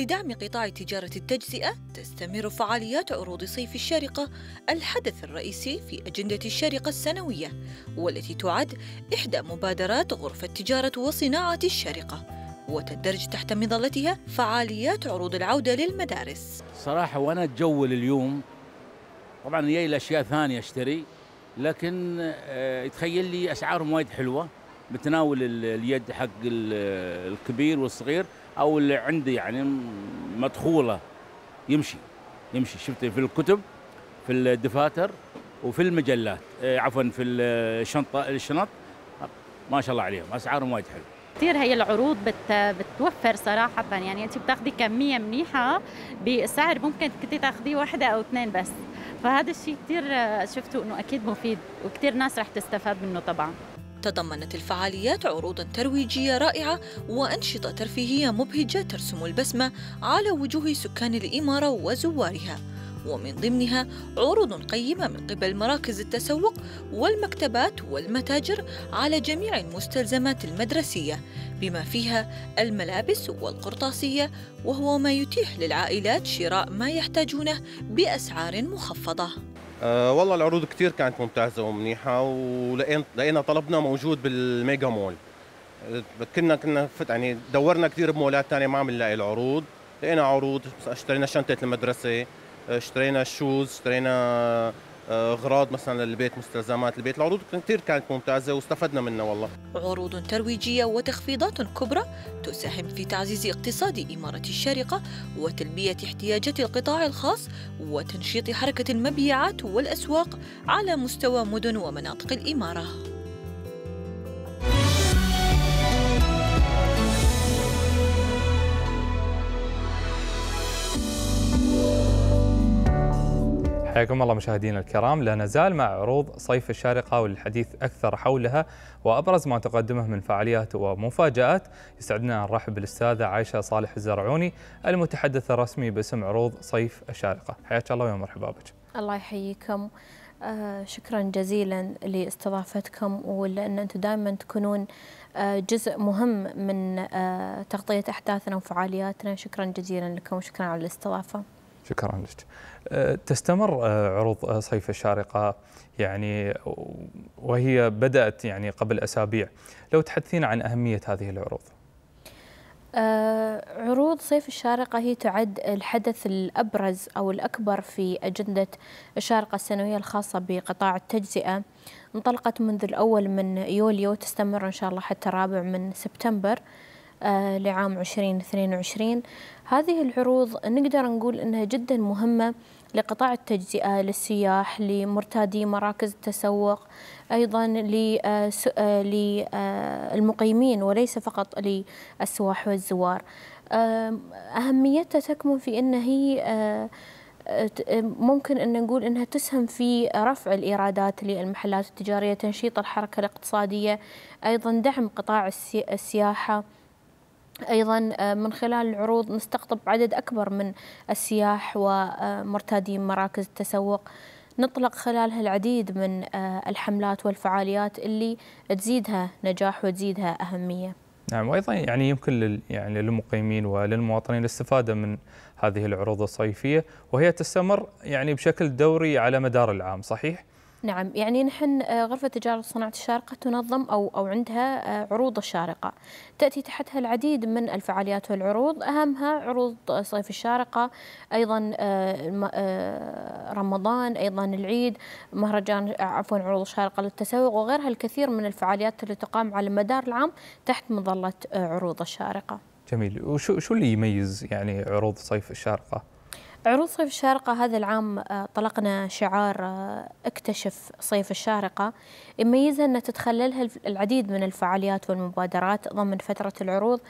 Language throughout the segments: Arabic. لدعم قطاع تجارة التجزئة تستمر فعاليات عروض صيف الشارقة، الحدث الرئيسي في أجندة الشارقة السنوية، والتي تعد إحدى مبادرات غرفة تجارة وصناعة الشارقة، وتندرج تحت مظلتها فعاليات عروض العودة للمدارس. صراحة وأنا أتجول اليوم، طبعاً جاي لأشياء ثانية أشتري، لكن يتخيل لي أسعارهم وايد حلوة، بتناول اليد حق الكبير والصغير، او اللي عندي يعني مدخوله يمشي. شفته في الكتب، في الدفاتر، وفي المجلات، عفوا في الشنط، ما شاء الله عليهم، اسعارهم وايد حلوه. كثير هي العروض بتوفر صراحه، يعني انت بتاخذي كميه منيحه بسعر ممكن كنتي تاخذيه واحده او اثنين بس، فهذا الشيء كثير شفته انه اكيد مفيد وكثير ناس رح تستفاد منه. طبعا تضمنت الفعاليات عروضاً ترويجية رائعة وأنشطة ترفيهية مبهجة ترسم البسمة على وجوه سكان الإمارة وزوارها، ومن ضمنها عروض قيمة من قبل مراكز التسوق والمكتبات والمتاجر على جميع المستلزمات المدرسية، بما فيها الملابس والقرطاسية، وهو ما يتيح للعائلات شراء ما يحتاجونه بأسعار مخفضة. والله العروض كثير كانت ممتازة ومنيحة، ولقينا طلبنا موجود بالميجا مول. كنا يعني دورنا كثير بمولات ثانية ما عم نلاقي العروض، لقينا عروض، اشترينا شنطة المدرسة، اشترينا شوز، اشترينا أغراض مثلا للبيت، مستلزمات البيت. العروض كثير كانت ممتازة واستفدنا منها والله. عروض ترويجية وتخفيضات كبرى تساهم في تعزيز اقتصاد إمارة الشارقة وتلبية احتياجات القطاع الخاص وتنشيط حركة المبيعات والأسواق على مستوى مدن ومناطق الإمارة. حياكم الله مشاهدينا الكرام، لا نزال مع عروض صيف الشارقة والحديث أكثر حولها وأبرز ما تقدمه من فعاليات ومفاجآت. يسعدنا أن نرحب بالأستاذة عائشة صالح الزرعوني المتحدث الرسمي باسم عروض صيف الشارقة. حياك الله ومرحبا بك. الله يحييكم، شكرا جزيلا لاستضافتكم ولأن أنتم دائما تكونون جزء مهم من تغطية أحداثنا وفعالياتنا. شكرا جزيلا لكم وشكرا على الاستضافة. شكرا لك. تستمر عروض صيف الشارقة يعني وهي بدأت يعني قبل أسابيع، لو تحدثين عن أهمية هذه العروض. عروض صيف الشارقة هي تعد الحدث الأبرز أو الأكبر في أجندة الشارقة السنوية الخاصة بقطاع التجزئة، انطلقت منذ الأول من يوليو وتستمر إن شاء الله حتى الرابع من سبتمبر لعام 2022. هذه العروض نقدر نقول أنها جدا مهمة لقطاع التجزئة، للسياح، لمرتادي مراكز التسوق، أيضا للمقيمين وليس فقط للسواح والزوار. أهميتها تكمن في أن هي ممكن أن نقول أنها تسهم في رفع الإيرادات للمحلات التجارية، تنشيط الحركة الاقتصادية، أيضا دعم قطاع السياحة. أيضا من خلال العروض نستقطب عدد أكبر من السياح ومرتادي مراكز التسوق، نطلق خلالها العديد من الحملات والفعاليات اللي تزيدها نجاح وتزيدها أهمية. نعم، وأيضا يعني يمكن يعني للمقيمين وللمواطنين الاستفادة من هذه العروض الصيفية وهي تستمر يعني بشكل دوري على مدار العام، صحيح؟ نعم، يعني نحن غرفة تجارة وصناعة الشارقة تنظم أو عندها عروض الشارقة، تأتي تحتها العديد من الفعاليات والعروض، أهمها عروض صيف الشارقة، أيضا رمضان، أيضا العيد، مهرجان عروض الشارقة للتسوق وغيرها الكثير من الفعاليات اللي تقام على مدار العام تحت مظلة عروض الشارقة. جميل، وشو اللي يميز يعني عروض صيف الشارقة؟ عروض صيف الشارقة هذا العام طلقنا شعار اكتشف صيف الشارقة، يميزها أن تتخللها العديد من الفعاليات والمبادرات ضمن فترة العروض.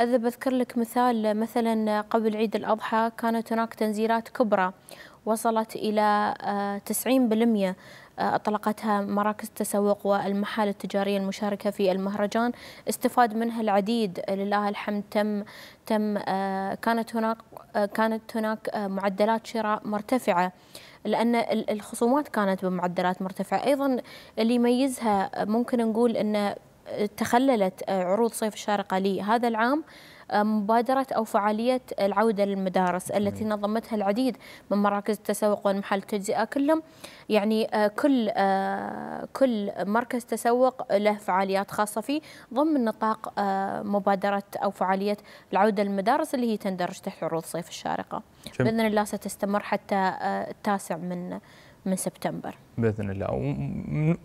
إذا بذكر لك مثال، مثلا قبل عيد الأضحى كانت هناك تنزيلات كبرى وصلت إلى 90% أطلقتها مراكز التسوق والمحال التجارية المشاركة في المهرجان، استفاد منها العديد، لله الحمد. كانت هناك معدلات شراء مرتفعة لأن الخصومات كانت بمعدلات مرتفعة. أيضا اللي يميزها ممكن نقول أن تخللت عروض صيف الشارقة لهذا العام مبادرة أو فعالية العودة للمدارس التي نظمتها العديد من مراكز التسوق ومحل التجزئة، كلهم يعني كل مركز تسوق له فعاليات خاصة فيه ضمن نطاق مبادرة أو فعالية العودة للمدارس اللي هي تندرج تحت عروض صيف الشارقة. بإذن الله ستستمر حتى التاسع من سبتمبر بإذن الله.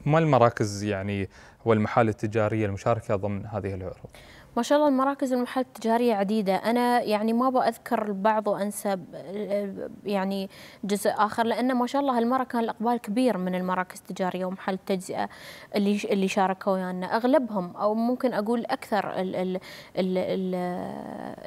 وما المراكز يعني والمحال التجارية المشاركة ضمن هذه العروض؟ ما شاء الله المراكز والمحال التجارية عديدة، أنا يعني ما بأذكر البعض وأنسى يعني جزء آخر، لأن ما شاء الله هالمرة كان الإقبال كبير من المراكز التجارية ومحال التجزئة اللي شاركوا ويانا، أغلبهم أو ممكن أقول أكثر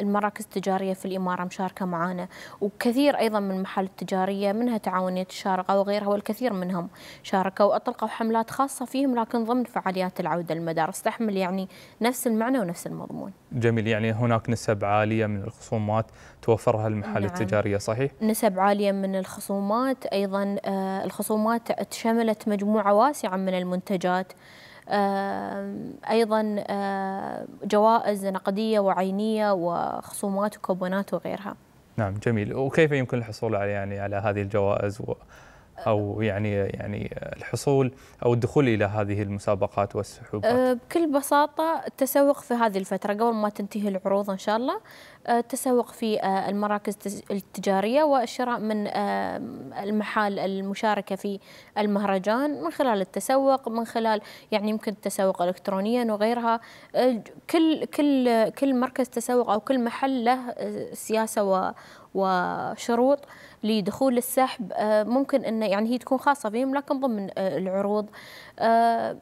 المراكز التجارية في الإمارة مشاركة معانا، وكثير أيضا من المحال التجارية منها تعاونية الشارقة وغيرها والكثير منهم شاركوا وأطلقوا حملات خاصة فيهم لكن ضمن فعاليات العودة للمدارس، تحمل يعني نفس المعنى ونفس المضمون. جميل، يعني هناك نسب عالية من الخصومات توفرها المحال التجارية صحيح؟ نسب عالية من الخصومات، أيضا الخصومات شملت مجموعة واسعة من المنتجات، أيضا جوائز نقدية وعينية وخصومات وكوبونات وغيرها. نعم جميل، وكيف يمكن الحصول على يعني هذه الجوائز أو يعني الحصول أو الدخول إلى هذه المسابقات والسحوبات؟ بكل بساطة التسوق في هذه الفترة قبل ما تنتهي العروض إن شاء الله، التسوق في المراكز التجارية والشراء من المحال المشاركة في المهرجان من خلال التسوق، من خلال يعني يمكن التسوق إلكترونيا وغيرها. كل مركز تسوق أو كل محل له سياسة وشروط لدخول السحب، ممكن أن يعني هي تكون خاصة بهم لكن ضمن العروض.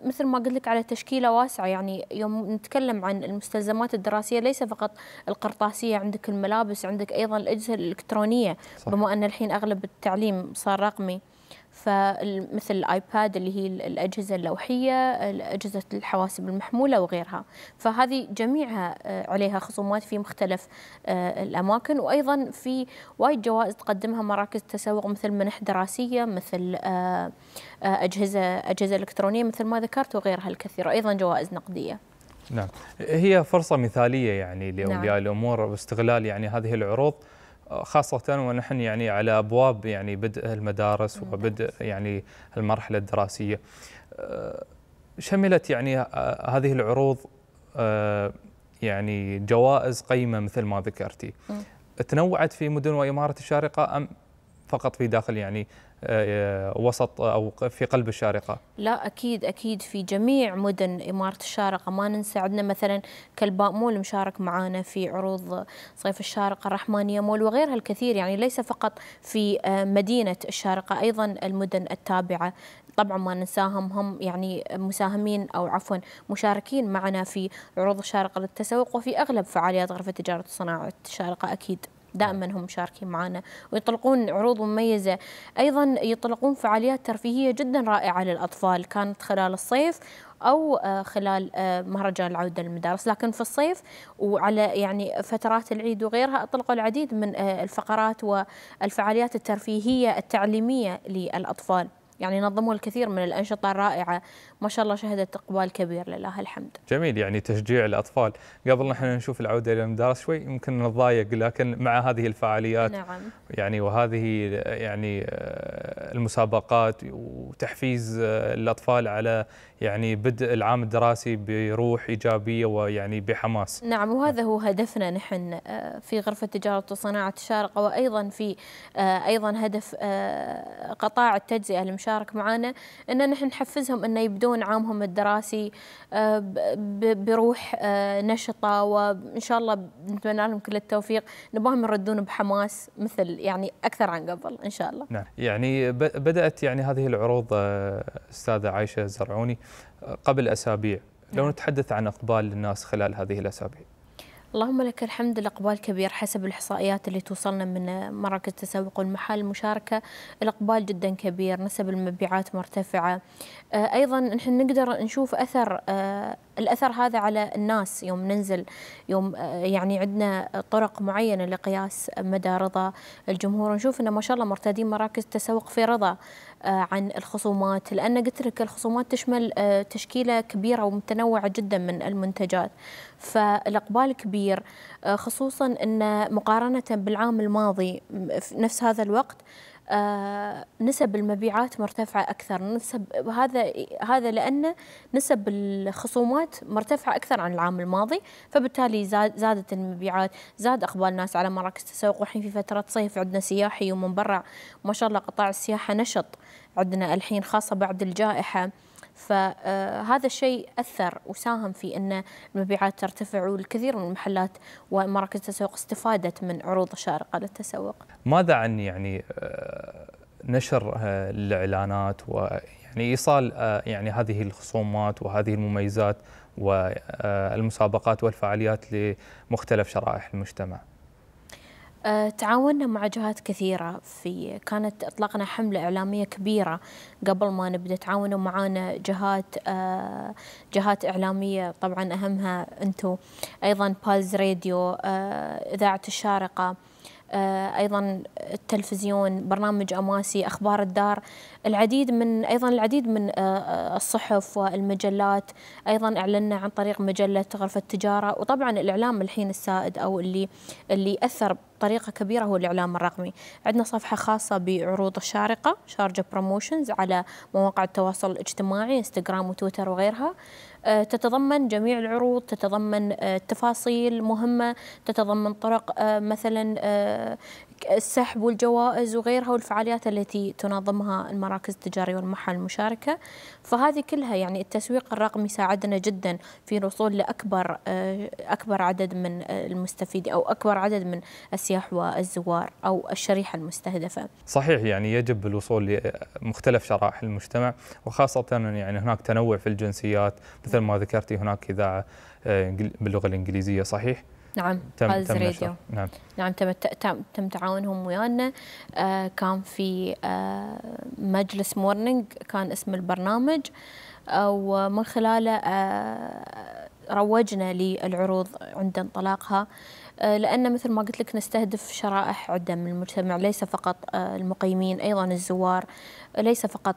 مثل ما قلت لك على تشكيلة واسعة، يعني يوم نتكلم عن المستلزمات الدراسية ليس فقط القرطاسية، عندك الملابس، عندك أيضا الأجهزة الإلكترونية صح. بما أن الحين أغلب التعليم صار رقمي، فمثل الآيباد اللي هي الأجهزة اللوحية، أجهزة الحواسب المحمولة وغيرها، فهذه جميعها عليها خصومات في مختلف الأماكن. وأيضا في وايد جوائز تقدمها مراكز التسوق مثل منح دراسية، مثل أجهزة إلكترونية مثل ما ذكرت وغيرها الكثير، أيضا جوائز نقدية. نعم، هي فرصة مثالية يعني لأولياء نعم. الأمور واستغلال يعني هذه العروض، خاصة ونحن يعني على أبواب يعني بدء المدارس وبدء يعني المرحلة الدراسية. شملت يعني هذه العروض يعني جوائز قيمة مثل ما ذكرتي، تنوعت في مدن وإمارة الشارقة أم فقط في داخل يعني وسط أو في قلب الشارقة؟ لا أكيد في جميع مدن إمارة الشارقة، ما ننسى عندنا مثلا كلباء مول مشارك معانا في عروض صيف الشارقة، الرحمانية مول وغيرها الكثير، يعني ليس فقط في مدينة الشارقة، أيضا المدن التابعة طبعا ما ننساهم، هم يعني مساهمين أو عفوا مشاركين معنا في عروض الشارقة للتسوق وفي أغلب فعاليات غرفة تجارة وصناعة الشارقة، أكيد دائما هم مشاركين معنا ويطلقون عروض مميزة. أيضا يطلقون فعاليات ترفيهية جدا رائعة للأطفال، كانت خلال الصيف أو خلال مهرجان العودة للمدارس، لكن في الصيف وعلى يعني فترات العيد وغيرها أطلقوا العديد من الفقرات والفعاليات الترفيهية التعليمية للأطفال، يعني نظموا الكثير من الأنشطة الرائعة ما شاء الله شهدت إقبال كبير لله الحمد. جميل، يعني تشجيع الأطفال. قبل نحن نشوف العودة إلى المدارس شوي يمكن نتضايق، لكن مع هذه الفعاليات نعم. يعني وهذه يعني المسابقات وتحفيز الأطفال على يعني بدء العام الدراسي بروح إيجابية ويعني بحماس. نعم، وهذا هو هدفنا نحن في غرفة تجارة وصناعة الشارقة، وأيضا في أيضا هدف قطاع التجزئة المشارك معنا أن نحن نحفزهم أن يبدون عامهم الدراسي بروح نشطة، وإن شاء الله نتمنى لهم كل التوفيق، نباهم يردون بحماس مثل يعني أكثر عن قبل إن شاء الله. نعم، يعني بدأت يعني هذه العروض أستاذة عائشة الزرعوني قبل أسابيع، لو نتحدث عن إقبال الناس خلال هذه الأسابيع. اللهم لك الحمد، الإقبال كبير حسب الإحصائيات اللي توصلنا من مراكز التسوق والمحال المشاركة، الإقبال جدا كبير، نسب المبيعات مرتفعة. أيضا نحن نقدر نشوف أثر الأثر هذا على الناس، يوم ننزل يوم يعني عندنا طرق معينة لقياس مدى رضا الجمهور، نشوف أنه ما شاء الله مرتادين مراكز التسوق في رضا عن الخصومات، لأن قلت لك الخصومات تشمل تشكيلة كبيرة ومتنوعة جدا من المنتجات، فالإقبال كبير، خصوصا أن مقارنة بالعام الماضي في نفس هذا الوقت نسب المبيعات مرتفعة أكثر، نسب هذا لأن نسب الخصومات مرتفعة أكثر عن العام الماضي، فبالتالي زادت المبيعات، زاد إقبال الناس على مراكز التسوق، والحين في فترة صيف عندنا سياحي ومن برا ما شاء الله قطاع السياحة نشط عندنا الحين خاصة بعد الجائحة، فهذا الشيء أثر وساهم في أن المبيعات ترتفع، والكثير من المحلات ومراكز التسوق استفادت من عروض الشارقة للتسوق. ماذا عن يعني نشر الإعلانات ويعني إيصال يعني هذه الخصومات وهذه المميزات والمسابقات والفعاليات لمختلف شرائح المجتمع؟ تعاوننا مع جهات كثيرة، كانت أطلقنا حملة إعلامية كبيرة قبل ما نبدأ، تعاونوا معنا جهات إعلامية، طبعا أهمها أنتم أيضا بالز راديو، إذاعة الشارقة، أيضا التلفزيون، برنامج أماسي، أخبار الدار، العديد من الصحف والمجلات، أيضا أعلنا عن طريق مجلة غرفة تجارة. وطبعا الإعلام الحين السائد أو اللي أثر بطريقة كبيرة هو الإعلام الرقمي. عندنا صفحة خاصة بعروض الشارقة شارجة بروموشنز على مواقع التواصل الاجتماعي انستغرام وتويتر وغيرها، تتضمن جميع العروض، تتضمن تفاصيل مهمة، تتضمن طرق مثلا السحب والجوائز وغيرها، والفعاليات التي تنظمها المراكز التجارية والمحال المشاركة. فهذه كلها يعني التسويق الرقمي ساعدنا جدا في الوصول لأكبر عدد من المستفيد أو أكبر عدد من السياح والزوار أو الشريحة المستهدفة. صحيح، يعني يجب الوصول لمختلف شرائح المجتمع، وخاصة يعني هناك تنوع في الجنسيات مثل ما ذكرتي، هناك إذاعة باللغة الإنجليزية صحيح؟ نعم بالز راديو، نعم تم تعاونهم ويانا. كان في مجلس مورنينج كان اسم البرنامج، ومن خلاله روجنا للعروض عند انطلاقها، لأن مثل ما قلت لك نستهدف شرائح عدة من المجتمع، ليس فقط المقيمين، أيضا الزوار، ليس فقط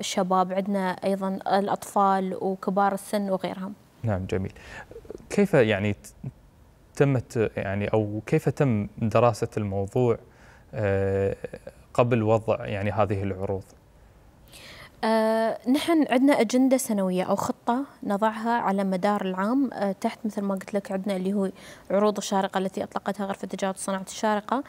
الشباب، عندنا أيضا الأطفال وكبار السن وغيرهم. نعم جميل. كيف يعني تمت يعني أو كيف تم دراسة الموضوع قبل وضع يعني هذه العروض؟ نحن عندنا أجندة سنوية أو خطة نضعها على مدار العام، تحت مثل ما قلت لك عندنا اللي هو عروض الشارقة التي أطلقتها غرفة تجارة وصناعة الشارقة.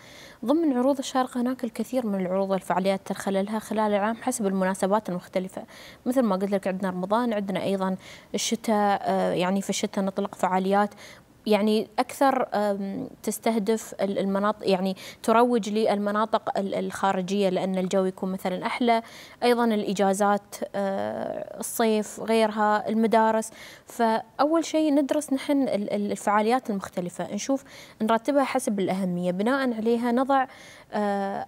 ضمن عروض الشارقة هناك الكثير من العروض والفعاليات تخللها خلال العام حسب المناسبات المختلفة، مثل ما قلت لك عندنا رمضان، عندنا أيضا الشتاء، يعني في الشتاء نطلق فعاليات يعني أكثر تستهدف المناطق، يعني تروج للمناطق الخارجية لأن الجو يكون مثلا أحلى، أيضا الإجازات الصيف غيرها، المدارس. فأول شيء ندرس نحن الفعاليات المختلفة، نشوف نرتبها حسب الأهمية، بناء عليها نضع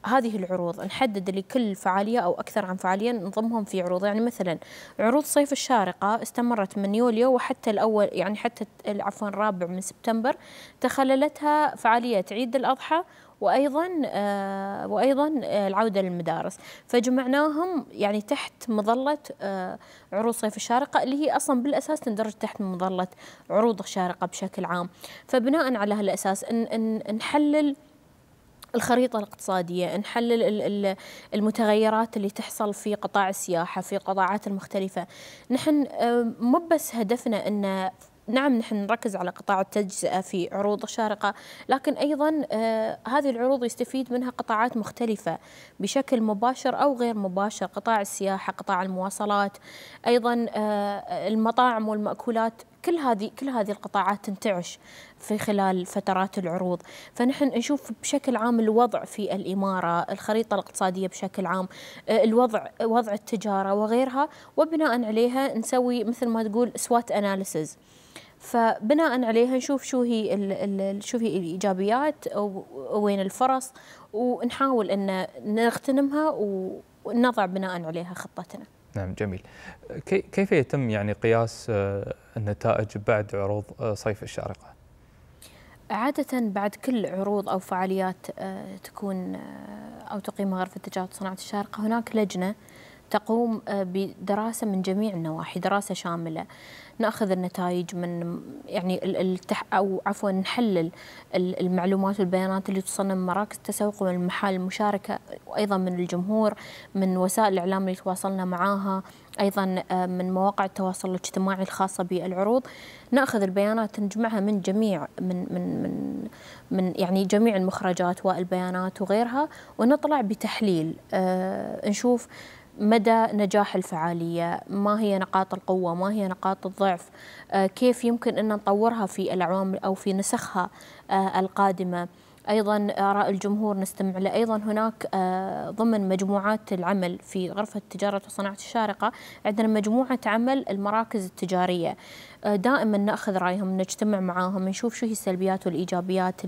هذه العروض، نحدد لكل فعالية أو أكثر عن فعالية ننظمهم في عروض. يعني مثلا عروض صيف الشارقة استمرت من يوليو وحتى الأول يعني حتى عفوا الرابع من سبتمبر، تخللتها فعالية عيد الأضحى وأيضا العودة للمدارس، فجمعناهم يعني تحت مظلة عروض صيف الشارقة اللي هي أصلا بالأساس تندرج تحت مظلة عروض الشارقة بشكل عام. فبناء على هالأساس نحلل الخريطة الاقتصادية، نحلل المتغيرات اللي تحصل في قطاع السياحة في قطاعات المختلفة. نحن مو بس هدفنا أن نعم نحن نركز على قطاع التجزئة في عروض الشارقة، لكن أيضا هذه العروض يستفيد منها قطاعات مختلفة بشكل مباشر أو غير مباشر، قطاع السياحة، قطاع المواصلات، أيضا المطاعم والمأكولات، كل هذه القطاعات تنتعش في خلال فترات العروض. فنحن نشوف بشكل عام الوضع في الإمارة، الخريطة الاقتصادية بشكل عام، وضع التجارة وغيرها، وبناء عليها نسوي مثل ما تقول سوات أناليسز، فبناء عليها نشوف شو هي الإيجابيات وين الفرص، ونحاول أن نغتنمها ونضع بناء عليها خطتنا. نعم جميل. كيف يتم يعني قياس النتائج بعد عروض صيف الشارقة؟ عادة بعد كل عروض أو فعاليات تكون أو تقيمها غرفة تجارة وصناعة الشارقة هناك لجنة تقوم بدراسة من جميع النواحي، دراسة شاملة، نأخذ النتائج من يعني نحلل المعلومات والبيانات اللي توصلنا من مراكز التسوق ومن المحال المشاركة، وأيضا من الجمهور، من وسائل الإعلام اللي تواصلنا معاها، أيضا من مواقع التواصل الاجتماعي الخاصة بالعروض، نأخذ البيانات نجمعها من جميع من من من من يعني جميع المخرجات والبيانات وغيرها، ونطلع بتحليل نشوف مدى نجاح الفعالية، ما هي نقاط القوة، ما هي نقاط الضعف، كيف يمكن أن نطورها في الأعوام أو في نسخها القادمة. أيضا آراء الجمهور نستمع له، أيضا هناك ضمن مجموعات العمل في غرفة تجارة وصناعة الشارقة عندنا مجموعة عمل المراكز التجارية، دائما نأخذ رأيهم، نجتمع معاهم، نشوف شو هي السلبيات والإيجابيات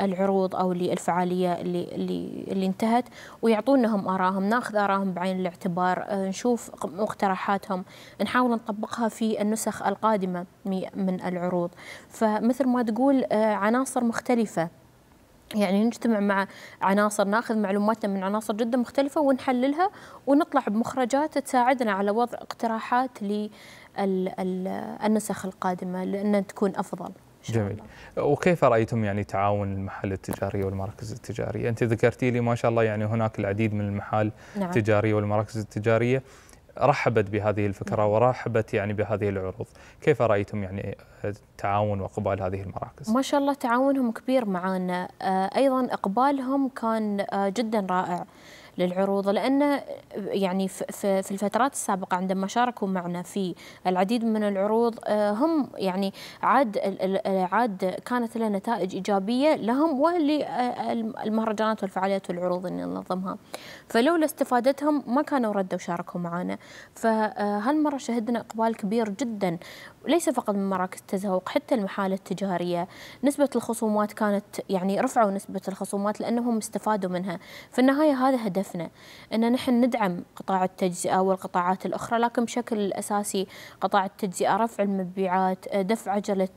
للعروض أو للفعالية اللي انتهت، ويعطونهم آراءهم، نأخذ آراءهم بعين الاعتبار، نشوف مقترحاتهم، نحاول نطبقها في النسخ القادمة من العروض. فمثل ما تقول عناصر مختلفة، يعني نجتمع مع عناصر، ناخذ معلوماتنا من عناصر جدا مختلفة ونحللها ونطلع بمخرجات تساعدنا على وضع اقتراحات للنسخ القادمة لأن تكون أفضل. جميل. وكيف رأيتم يعني تعاون المحال التجارية والمراكز التجارية؟ أنت ذكرتي لي ما شاء الله يعني هناك العديد من المحال التجارية والمراكز التجارية رحبت بهذه الفكرة ورحبت يعني بهذه العروض، كيف رأيتم يعني التعاون وإقبال هذه المراكز؟ ما شاء الله تعاونهم كبير معانا، أيضا إقبالهم كان جدا رائع للعروض، لأن يعني في الفترات السابقة عندما شاركوا معنا في العديد من العروض هم يعني عاد كانت لها نتائج إيجابية لهم وللمهرجانات والفعاليات والعروض اللي ننظمها، فلولا استفادتهم ما كانوا ردوا وشاركوا معنا. فهالمرة شهدنا إقبال كبير جدا ليس فقط من مراكز التسوق، حتى المحال التجارية نسبة الخصومات كانت يعني رفعوا نسبة الخصومات لأنهم استفادوا منها. في النهاية هذا هدفنا، أن نحن ندعم قطاع التجزئة والقطاعات الأخرى، لكن بشكل أساسي قطاع التجزئة، رفع المبيعات، دفع عجلة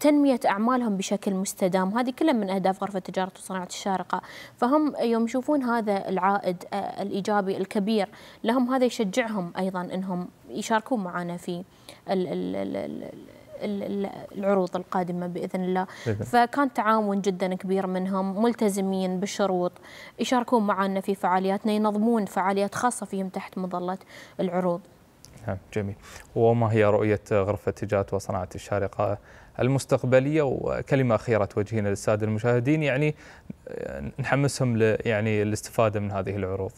تنمية أعمالهم بشكل مستدام، هذه كلها من أهداف غرفة تجارة وصناعة الشارقة. فهم يوم يشوفون هذا العائد الإيجابي الكبير لهم هذا يشجعهم أيضا أنهم يشاركون معنا في العروض القادمة بإذن الله. فكان تعاون جدا كبير منهم، ملتزمين بالشروط، يشاركون معنا في فعالياتنا، ينظمون فعاليات خاصة فيهم تحت مظلة العروض. نعم جميل. وما هي رؤية غرفة تجارة وصناعة الشارقة المستقبلية؟ وكلمة أخيرة توجهينها للسادة المشاهدين يعني نحمسهم يعني الاستفادة من هذه العروض.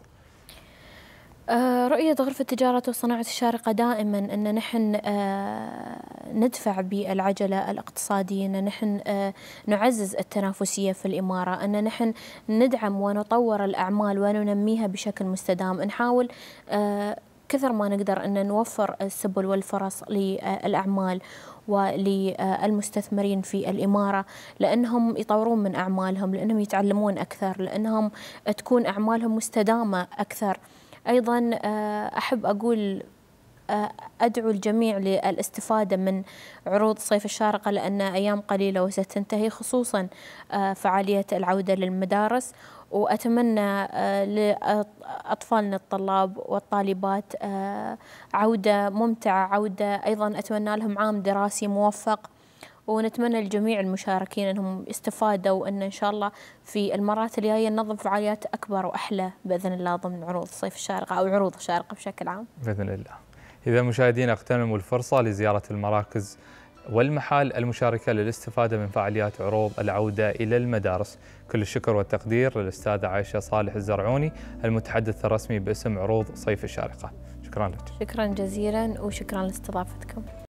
رؤية غرفة تجارة وصناعة الشارقة دائما أن نحن ندفع بالعجلة الاقتصادية، أن نحن نعزز التنافسية في الإمارة، أن نحن ندعم ونطور الأعمال وننميها بشكل مستدام، نحاول كثر ما نقدر أن نوفر السبل والفرص للأعمال وللمستثمرين في الإمارة، لأنهم يطورون من أعمالهم، لأنهم يتعلمون أكثر، لأنهم تكون أعمالهم مستدامة أكثر. أيضا أحب أقول أدعو الجميع للاستفادة من عروض صيف الشارقة، لأن أيام قليلة وستنتهي، خصوصا فعالية العودة للمدارس، وأتمنى لأطفالنا الطلاب والطالبات عودة ممتعة، عودة أيضا أتمنى لهم عام دراسي موفق، ونتمنى لجميع المشاركين أنهم استفادوا، وأن إن شاء الله في المرات الجاية ننظم فعاليات أكبر وأحلى بإذن الله ضمن عروض صيف الشارقة أو عروض الشارقة بشكل عام بإذن الله. إذا مشاهدينا اغتنموا الفرصة لزيارة المراكز والمحال المشاركة للاستفادة من فعاليات عروض العودة إلى المدارس. كل الشكر والتقدير للأستاذة عائشة صالح الزرعوني المتحدث الرسمي باسم عروض صيف الشارقة. شكرا لك. شكرا جزيلا وشكرا لاستضافتكم.